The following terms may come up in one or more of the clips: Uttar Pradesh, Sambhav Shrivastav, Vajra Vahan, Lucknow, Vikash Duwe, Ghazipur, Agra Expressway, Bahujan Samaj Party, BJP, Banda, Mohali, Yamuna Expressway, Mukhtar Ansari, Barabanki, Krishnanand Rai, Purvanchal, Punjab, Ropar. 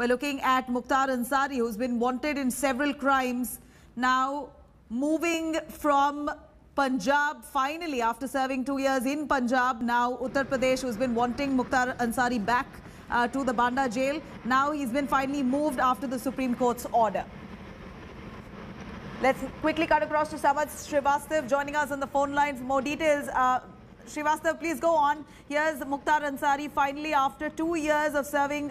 We're looking at Mukhtar Ansari, who's been wanted in several crimes. Now moving from Punjab, finally, after serving 2 years in Punjab, now Uttar Pradesh, who's been wanting Mukhtar Ansari back to the Banda jail. Now he's been finally moved after the Supreme Court's order. Let's quickly cut across to Sambhav Shrivastav joining us on the phone line for more details. Shrivastav, please go on. Here's Mukhtar Ansari finally after 2 years of serving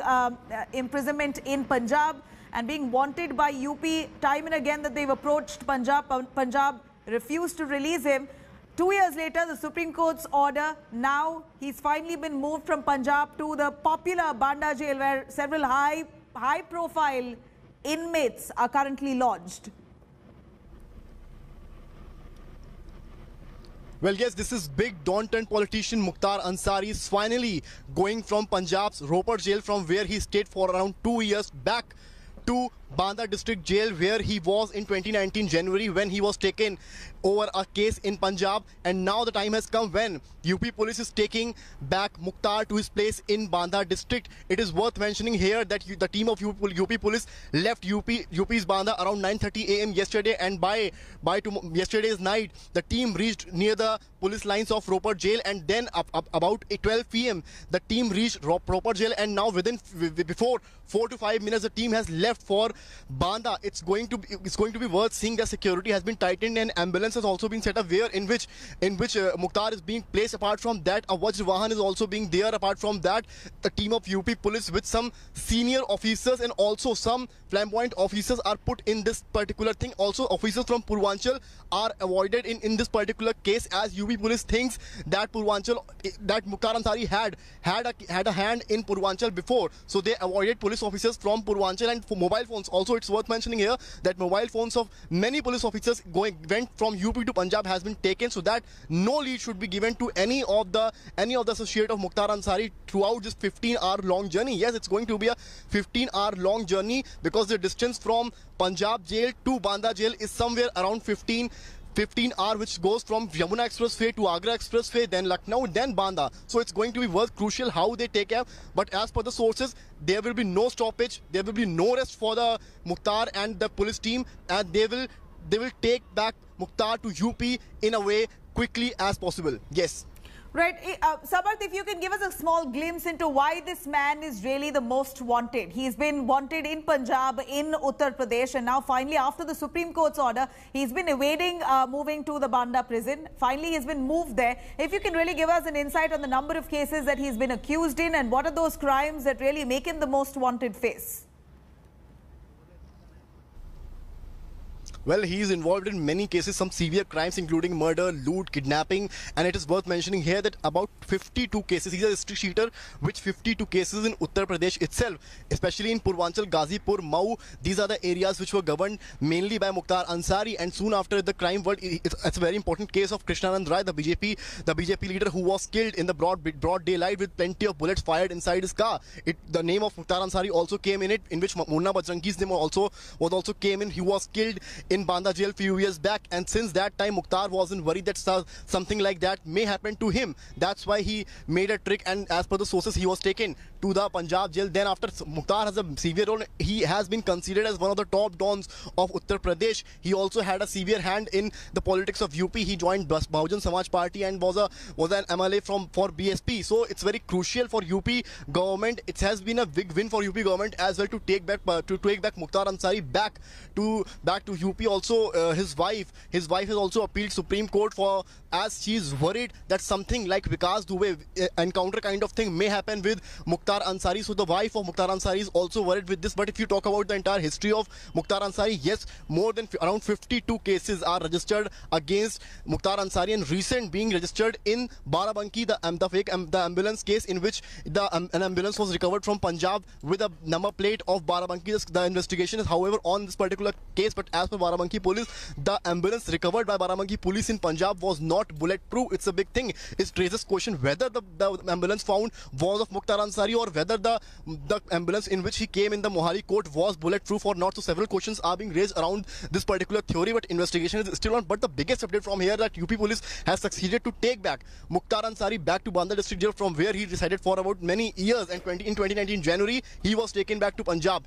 imprisonment in Punjab and being wanted by UP. Time and again that they've approached Punjab refused to release him. 2 years later, the Supreme Court's order. Now he's finally been moved from Punjab to the popular Banda jail where several high-profile inmates are currently lodged. Well, yes, this is big Daunton politician Mukhtar Ansari is finally going from Punjab's Ropar jail, from where he stayed for around 2 years, back to Banda district jail, where he was in 2019 January when he was taken over a case in Punjab. And now the time has come when UP police is taking back Mukhtar to his place in Banda district. It is worth mentioning here that the team of UP police left UP's Banda around 9:30 a.m. yesterday, and by yesterday's night the team reached near the police lines of Ropar jail, and then about 12 p.m. the team reached Ropar jail, and now before 4 to 5 minutes the team has left for Banda. It's going to be worth seeing that security has been tightened and ambulance has also been set up where in which Mukhtar is being placed. Apart from that, a Vajra Vahan is also being there. Apart from that, the team of UP police with some senior officers and also some flamboyant officers are put in this particular thing. Also, officers from Purvanchal are avoided in this particular case, as UP police thinks that Mukhtar Ansari had a hand in Purvanchal before, so they avoided police officers from Purvanchal and for mobile phones. Also, it's worth mentioning here that mobile phones of many police officers went from UP to Punjab has been taken, so that no lead should be given to any of the associate of Mukhtar Ansari throughout this 15-hour long journey. Yes, it's going to be a 15-hour long journey because the distance from Punjab jail to Banda jail is somewhere around 15 hour, which goes from Yamuna Expressway to Agra Expressway, then Lucknow, then Banda. So it's going to be worth crucial how they take care. But as per the sources, there will be no stoppage, there will be no rest for the Mukhtar and the police team, and they will take back Mukhtar to UP in a way quickly as possible. Yes. Right. Sabarth, if you can give us a small glimpse into why this man is really the most wanted. He's been wanted in Punjab, in Uttar Pradesh, and now finally after the Supreme Court's order, he's been evading moving to the Banda prison. Finally, he's been moved there. If you can really give us an insight on the number of cases that he's been accused in and what are those crimes that really make him the most wanted face. Well, he is involved in many cases, some severe crimes including murder, loot, kidnapping, and it is worth mentioning here that about 52 cases, he's a district cheater with 52 cases in Uttar Pradesh itself, especially in Purvanchal, Ghazipur, Mau. These are the areas which were governed mainly by Mukhtar Ansari, and soon after the crime world, it's a very important case of Krishnanand Rai, the BJP leader who was killed in the broad daylight with plenty of bullets fired inside his car. The name of Mukhtar Ansari also came in it, in which Munna Bajrangi's name also came in. He was killed in Banda jail few years back, and since that time Mukhtar wasn't worried that something like that may happen to him. That's why he made a trick, and as per the sources he was taken to the Punjab jail. Then after Mukhtar has a severe role, he has been considered as one of the top dons of Uttar Pradesh. He also had a severe hand in the politics of UP. He joined Bahujan Samaj Party and was an MLA for BSP. So it's very crucial for UP government. It has been a big win for UP government as well to take back Mukhtar Ansari back to UP. Also, his wife has also appealed Supreme Court for, as she is worried that something like Vikash Duwe encounter kind of thing may happen with Mukhtar Ansari. So the wife of Mukhtar Ansari is also worried with this. But if you talk about the entire history of Mukhtar Ansari, yes, more than around 52 cases are registered against Mukhtar Ansari, and recent being registered in Barabanki, the ambulance case in which an ambulance was recovered from Punjab with a number plate of Barabanki. The investigation is, however, on this particular case, but as per Barabanki police, the ambulance recovered by Barabanki police in Punjab was not bulletproof. It's a big thing. It raises question whether the ambulance found was of Mukhtar Ansari or whether the ambulance in which he came in the Mohali court was bulletproof or not. So several questions are being raised around this particular theory, but investigation is still on. But the biggest update from here that UP police has succeeded to take back Mukhtar Ansari back to Banda district jail, from where he resided for about many years, and in 2019 January he was taken back to Punjab.